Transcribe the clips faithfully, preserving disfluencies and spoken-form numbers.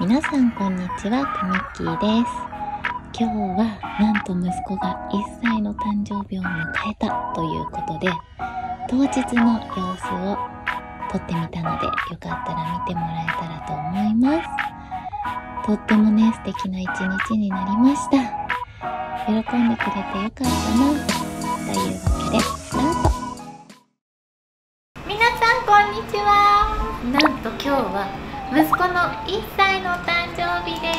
皆さんこんにちは、たみっきーです。今日はなんと息子がいっさいの誕生日を迎えたということで、当日の様子を撮ってみたので、よかったら見てもらえたらと思います。とってもね、素敵な一日になりました。喜んでくれてよかったな。というわけでスタート。皆さんこんにちは。なんと今日は息子のいっさいの誕生日です。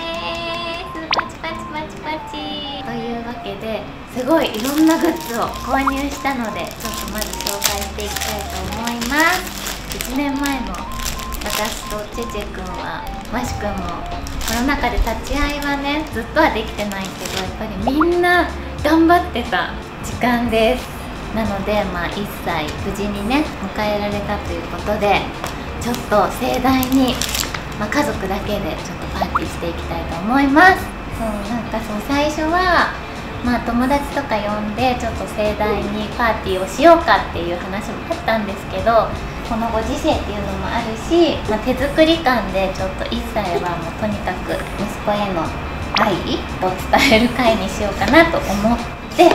パチパチパチパチ。というわけで、すごいいろんなグッズを購入したので、ちょっとまず紹介していきたいと思います。いちねんまえも私とチェチェくんは、マシくんもコロナ禍で立ち会いはね、ずっとはできてないけど、やっぱりみんな頑張ってた時間です。なので、まあいっさい無事にね迎えられたということで、ちょっと盛大に、まあ、家族だけでちょっとパーティーしていきたいと思います。そう、なんかそう、最初は、まあ、友達とか呼んでちょっと盛大にパーティーをしようかっていう話もあったんですけど、このご時世っていうのもあるし、まあ、手作り感でちょっといっさいはもうとにかく息子への愛を伝える会にしようかなと思って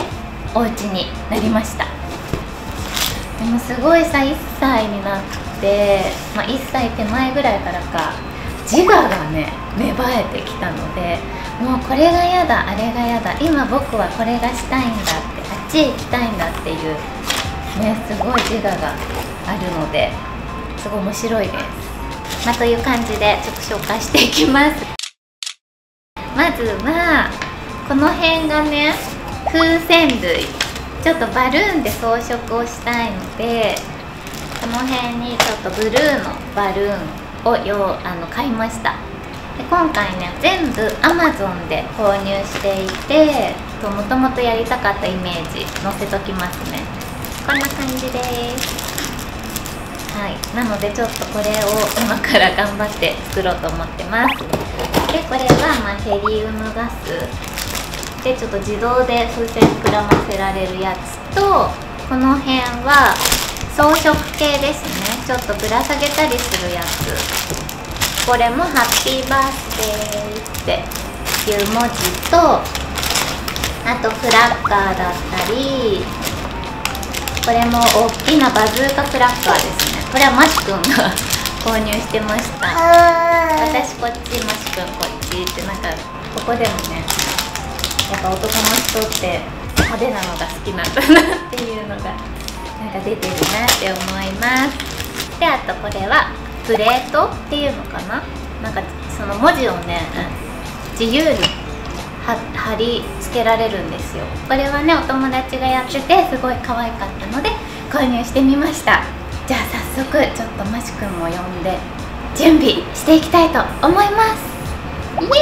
お家になりました。でもすごいさ、いっさいになって、まあ、いっさい手前ぐらいからか自我がね芽生えてきたので、もうこれがやだあれがやだ、今僕はこれがしたいんだって、あっちへ行きたいんだっていうね、すごい自我があるので、すごい面白いです。まあ、という感じでちょっと紹介していきます。まずはこの辺がね、風船類、ちょっとバルーンで装飾をしたいので、この辺にちょっとブルーのバルーンをようあの買いました。で、今回ね全部 アマゾン で購入していて、もともとやりたかったイメージ載せときますね。こんな感じです。はい、なのでちょっとこれを今から頑張って作ろうと思ってます。で、これはまあヘリウムガスでちょっと自動で風船膨らませられるやつと、この辺は装飾系ですね。ちょっとぶら下げたりするやつ。これもハッピーバースデーっていう文字と、あとクラッカーだったり、これも大きなバズーカクラッカーですね。これはマシくんが購入してました。私こっち、マシくんこっちって、なんかここでもね、やっぱ男の人って派手なのが好きなんだなっていうのが。なんか出てるなって思います。で、あとこれはプレートっていうのかな、なんかその文字をね、うん、自由に貼り付けられるんですよ。これはねお友達がやってて、すごい可愛かったので購入してみました。じゃあ早速ちょっとマシくんも呼んで準備していきたいと思います。イエーイ。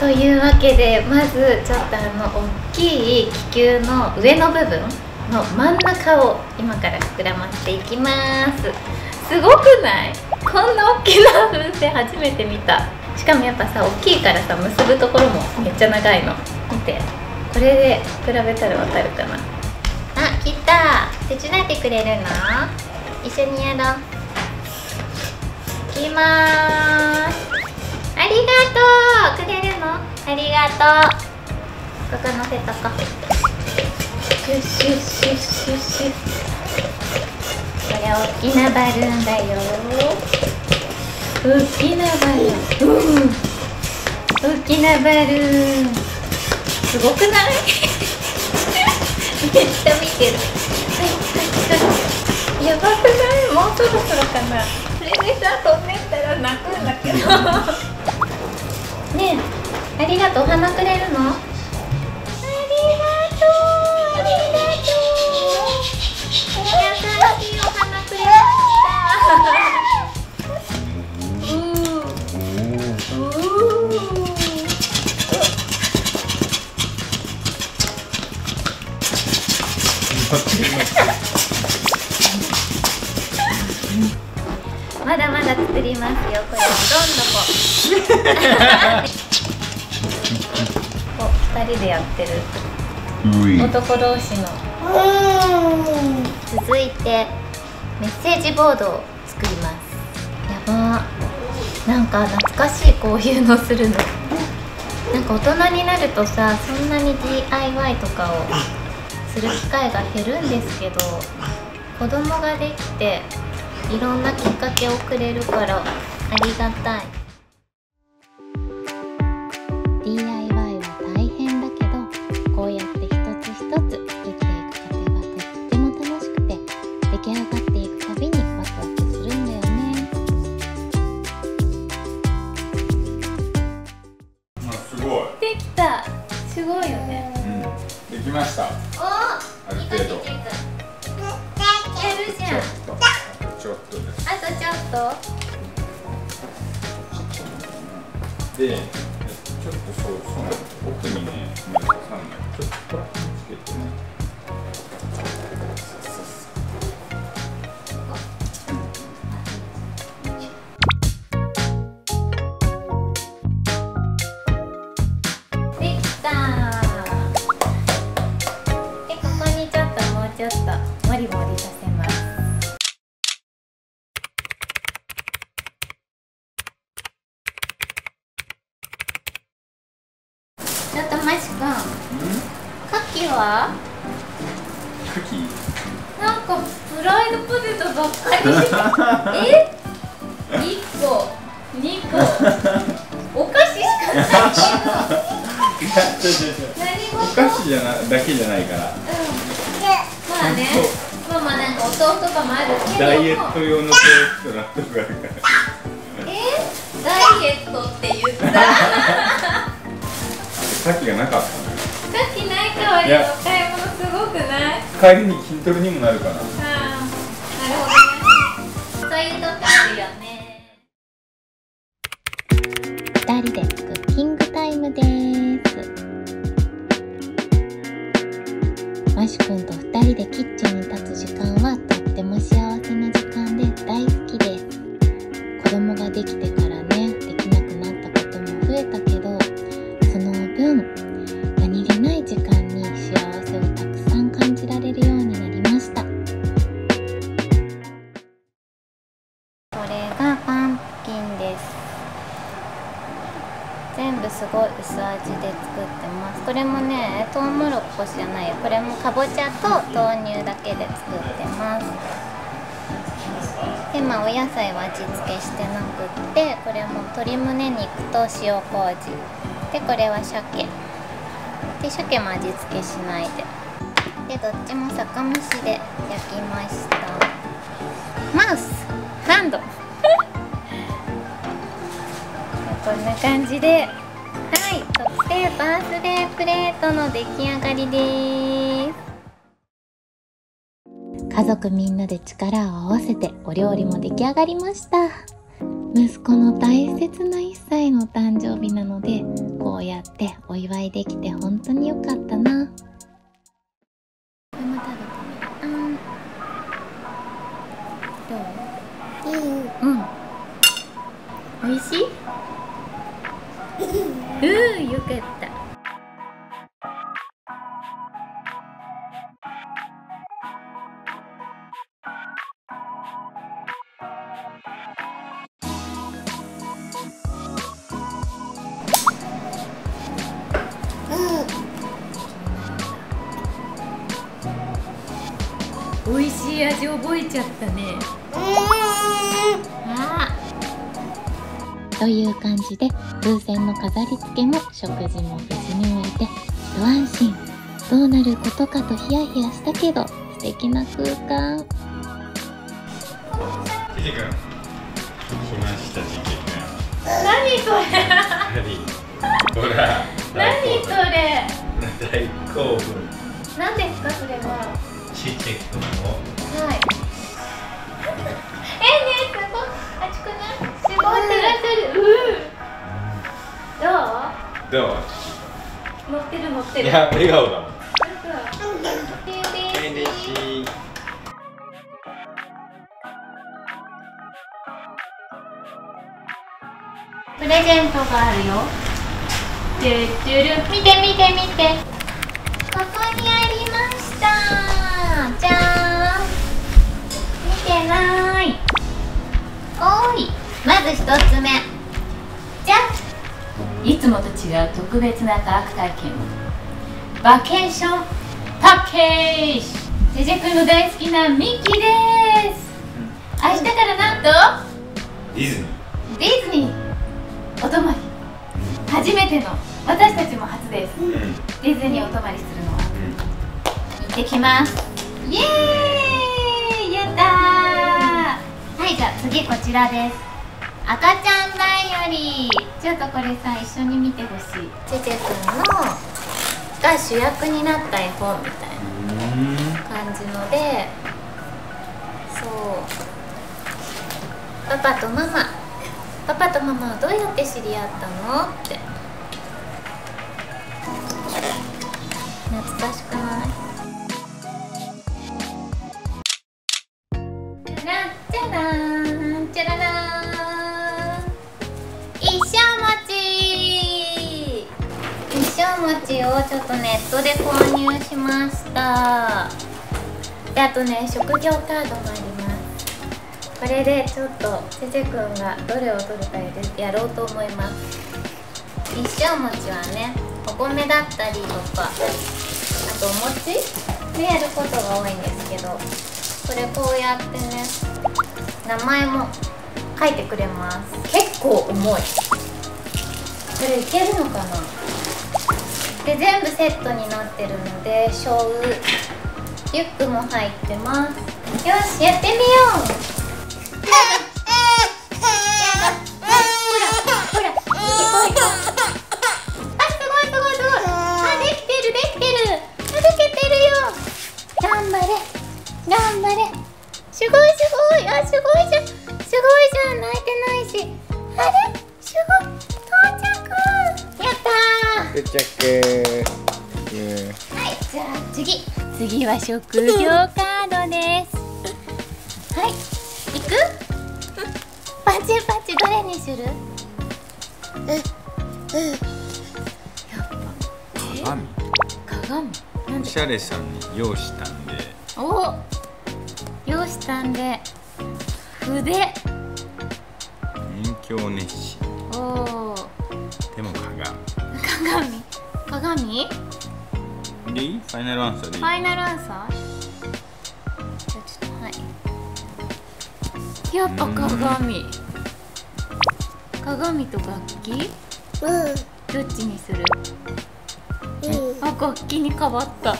というわけで、まずちょっとあの大きい気球の上の部分の真ん中を今から膨らましていきます。すごくない？こんな大きな風船初めて見た。しかもやっぱさ、大きいからさ、結ぶところもめっちゃ長いの。見て、これで比べたらわかるかな。あ、来た。手伝ってくれるの？一緒にやろう。いきまーす。ありがとう。くれるの？ありがとう。ここ乗せとこ。シュッシュッシュッシュッシュッ。これ大きなバルーンだよ。大きなバルーン、うん、大きなバルーン、すごくない？めっちゃ見てる。はいはいはい。やばくない？もうそろそろかな。これでさ、飛んでったら泣くんだけど。ねえ、ありがとう。お花くれるの？ありがとう。ありがとう。優しいお花くれました。うんうんうん。まだまだ作りますよ。これどんどこ。こうふたりでやってる男同士の。続いてメッセージボードを作ります。やばー。なんか懐かしい、こういうのするの。なんか大人になるとさ、そんなに ディーアイワイ とかをする機会が減るんですけど、子供ができていろんなきっかけをくれるからありがたい。 ディーアイワイ は大変だけど、こうやって一つ一つ作っていく過程がとっても楽しくて、出来上がっていくたびにワクワクするんだよね。あ、すごいできた。すごいよね、うん、できました。おお、いい感じ。やるじゃん。ちょっとです。あとちょっと。で、ちょっとそう、その奥にね、目を刺さない。ちょっとここにつけてね。できたー。で、ここにちょっともうちょっとモリモリさせます。ちょっとマシ君、カキは？カキ？なんかフライドポテトばっかり。え？一個、二個、お菓子しかないけど。何事？お菓子じゃなだけじゃないから。うん。まあね、まあまあなんかお豆腐とかもあるけども。ダイエット用のプレートとかあるから。え？ダイエットって言った。さっきがなかった。さっきない代わりのお買い物すごくない？帰りに筋トレにもなるかな。ああ、なるほどね。そういうとこあるよね。二人でクッキングタイムです。マシ君と二人でキッチンに立つ時間はとっても幸せな時間で大好きです。子供ができてからね、できなくなったことも増えたけど。何気ない時間に幸せをたくさん感じられるようになりました。これがパンプキンです。全部すごい薄味で作ってます。これもね、トウモロコシじゃないよ、これもかぼちゃと豆乳だけで作ってます。で、まあお野菜は味付けしてなくって、これも鶏胸肉と塩麹で、これは鮭で、鮭も味付けしないでで、どっちも酒蒸しで焼きました。マウスハンドこんな感じで、はい、特製バースデープレートの出来上がりです。家族みんなで力を合わせてお料理も出来上がりました。息子の大切ないっさいの誕生日なので、こうやってお祝いできて本当に良かったな。これも食べてみる。どう？いい。うん。美味しい？うん、よかった。美味しい味覚えちゃったね。ああ、という感じで風船の飾り付けも食事も無事に終えて一安心。どうなることかとヒヤヒヤしたけど、素敵な空間。キジ君、来ました。キジ君、何それ？ほら、何それ？大興奮。何ですかそれは？ちっちゃい子供。はい。えね、すごい熱くない？すごい照らせる。うん。どう？どう？乗ってる乗ってる。いや、笑顔だもん。嬉しい。プレゼントがあるよ。ちゅちゅる。見て見て見て。ここにありました。じゃーん、見てなーい。おーい、まず一つ目。いつもと違う特別な科学体験、バケーションパッケージ。ジェジェ君の大好きなミッキーです。明日からなんとディズニーディズニーお泊まり、初めての、私たちも初です、うん、ディズニーお泊まりするのは、うん、行ってきます。イエーイ、やったー。はい、じゃあ次こちらです。赤ちゃんだより。ちょっとこれさ、一緒に見てほしい。ジェジェ君のが主役になった絵本みたいな感じので、そう、パパとママ、パパとママはどうやって知り合ったのって。懐かしくない？をちょっとネットで購入しました。で、あとね、職業カードもあります。これでちょっとジェジェ君がどれを取るかやろうと思います。一升餅はね、お米だったりとか、あとお餅でやることが多いんですけど、これこうやってね、名前も書いてくれます。結構重い。これいけるのかな。で、全部セットになってるので、醤油リュックも入ってます。よし、やってみよう。ほらほら、すごいすごいすごい。あ、できてるできてる。あ、できてるよ。頑張れ頑張れ。すごいすごい。あ、すごいじゃんすごいじゃん。泣いてないし。あれ、すごい。はい、じゃあ次次は職業カードです。はい、いく？パチパチ、どれにする？ええ、やっぱ鏡。鏡。おしゃれさんに用したんで。お、用したんで。筆。勉強熱心。おお。でも鏡。鏡、鏡でいい？ファイナルアンサーでいい？ファイナルアンサー？じゃあちょっと、はい。やっぱ鏡。鏡と楽器？うん。どっちにする？うん。あ、楽器に変わった。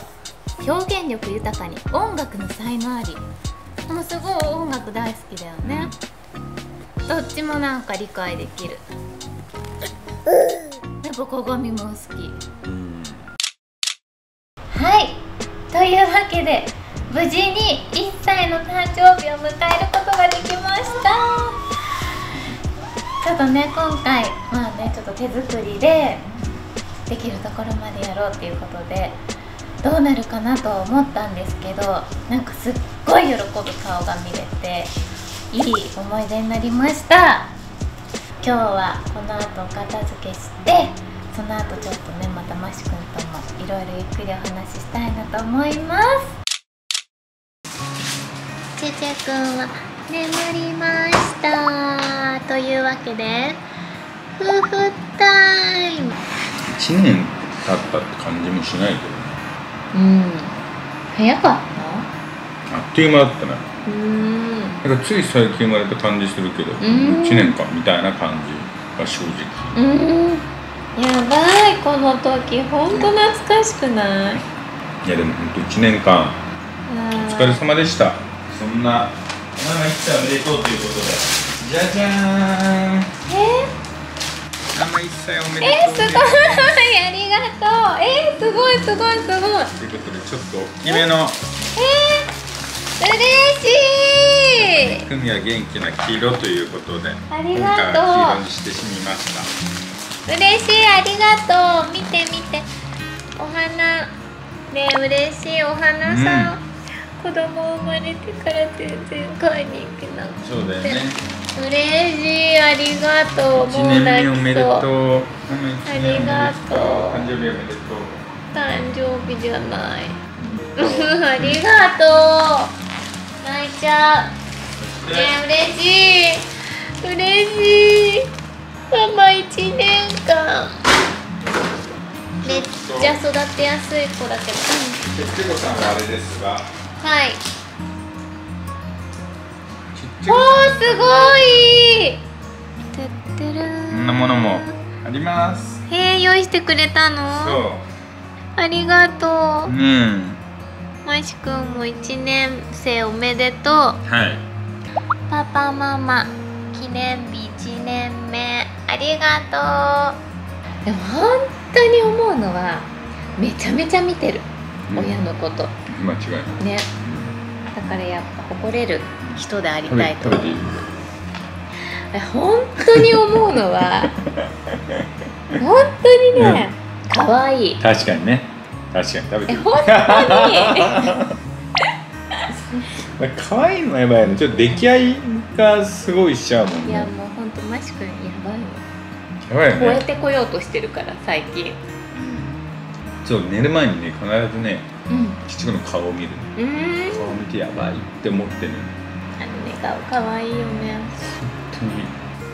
表現力豊かに、音楽の才能あり。もうすごい音楽大好きだよね。うん、どっちもなんか理解できる。うん、鏡も好き、うん、はい、というわけで無事にいっさいの誕生日を迎えることができました。ちょっとね、今回まあね、ちょっと手作りでできるところまでやろうっていうことで、どうなるかなと思ったんですけど、なんかすっごい喜ぶ顔が見れて、いい思い出になりました。今日はこの後お片付けして、その後ちょっとね、またマシ君ともいろいろゆっくりお話ししたいなと思います。ジェジェ君は眠りました。というわけで夫婦タイム。いちねん経ったって感じもしないけどね。うん、早かった。あっという間だったね。なんかつい最近生まれた感じするけど、いちねんかんみたいな感じが正直。うん、やばい、この時ほんと懐かしくない？いやでもほんといちねんかんお疲れ様でした。そんな「お前はいっさいおめでとう」ということで、じゃじゃーん。えっ、ママいっさいおめでとう。えっ、すごい、ありがとう。えっ、すごいすごいすごい。ということで、ちょっと大きめの、えっ、嬉しい。組は元気な黄色ということで、ありがとう。黄色にしてしみました。嬉しい、ありがとう。見て見て、お花ね、嬉しいお花さん、うん、子供生まれてから全然買いに行けなくて。そうだよね。嬉しい、ありがとう。いちねんめおめでとう。ありがとう。誕生日おめでとう。誕生日じゃない。ありがとう。泣いちゃうね、嬉しい嬉しい。ママいちねんかん育てやすい子だけど。ちっちこさんはあれですが。はい。おー、すごい。てってるー。こんなものもあります。へえ、用意してくれたの。そう。ありがとう。うん。まいしくんも一年生おめでとう。はい。パパママ記念日一年目ありがとう。でも本当に思うのはめちゃめちゃ見てる、うん、親のこと。間違いない。ね。だからやっぱ誇れる人でありたいと。本当に思うのは本当にね、うん、かわいい。確かにね。確かに食べてる。本当に。可愛いのやばいね。ちょっと出来合いがすごいしちゃうもんね。いやもう本当マシ君やばいわ。やばいね。超えてこようとしてるから最近。そう寝る前にね必ずね、きちくの顔を見る。顔を見てやばいって思ってね。あのね顔可愛いよね。本当に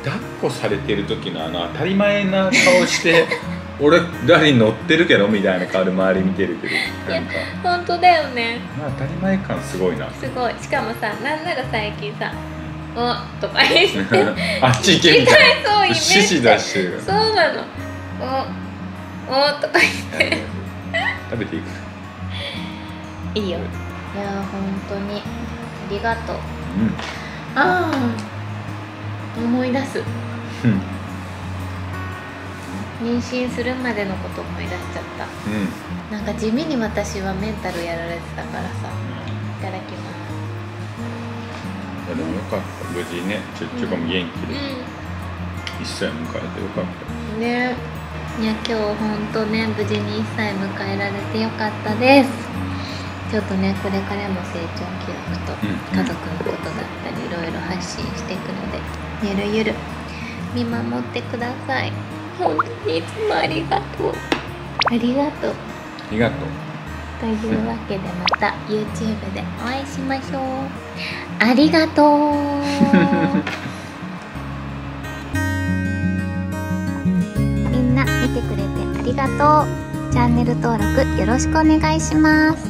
抱っこされてる時のあの当たり前な顔して。俺ラリー乗ってるけどみたいな顔で周り見てるけど、なんか本当だよね。当たり前感すごいな。すごい。しかもさ、なんなら最近さ「お」とか言ってあっち行けみたいな指示出してる。そうなの。「お」「お」とか言って食べていく。いいよ。いや本当にありがとう。うん、ああ思い出す。うん。妊娠するまでのこと思い出しちゃった、うん、なんか地味に私はメンタルやられてたからさ、うん、いただきます。いやでもよかった、無事ね、ちょっちょこも元気で、うん、いっさい迎えてよかったね。いや今日ほんとね、無事にいっさい迎えられてよかったです。ちょっとね、これからも成長記録と家族のことだったりいろいろ発信していくので、ゆるゆる見守ってください。本当にいつもありがとう。ありがとう。ありがとう。というわけでまた ユーチューブ でお会いしましょう。ありがとう。みんな見てくれてありがとう。チャンネル登録よろしくお願いします。